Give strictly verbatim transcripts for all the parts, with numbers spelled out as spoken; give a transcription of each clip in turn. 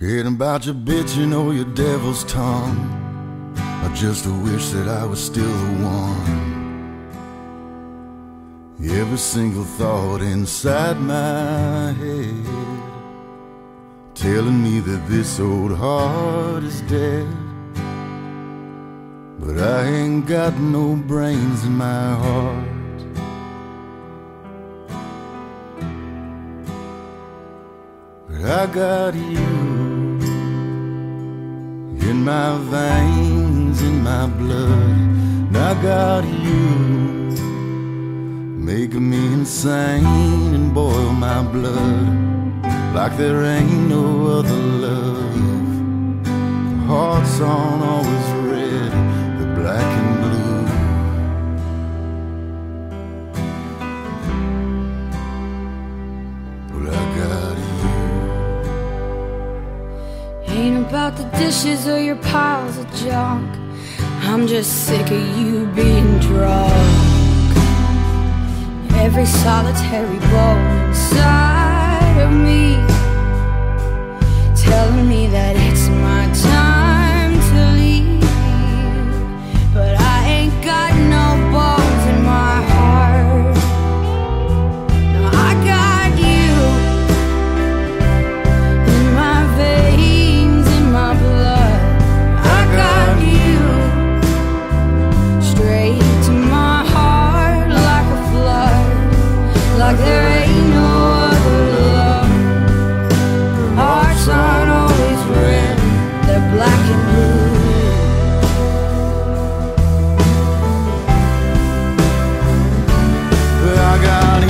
Hearing about your bitch, you know, your devil's tongue. I just wish that I was still the one. Every single thought inside my head telling me that this old heart is dead. But I ain't got no brains in my heart. But I got you in my veins, in my blood, and I got you making me insane and boil my blood like there ain't no other love. The heart's on always red, the black and blue. Well, I got you. Ain't about the dishes or your piles of junk. I'm just sick of you being drunk. Every solitary bone inside of me telling me that it's my time to leave. But I ain't got no bones in my heart. Now I got you in my veins, my blood. I got you straight to my heart like a flood, like there ain't no other love. Hearts aren't always red, they're black and blue. But I got you.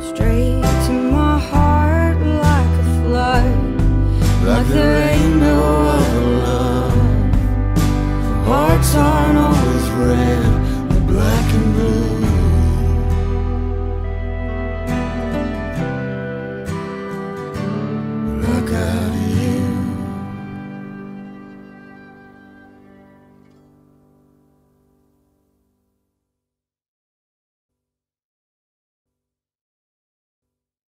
Straight to my heart like a flood, like there ain't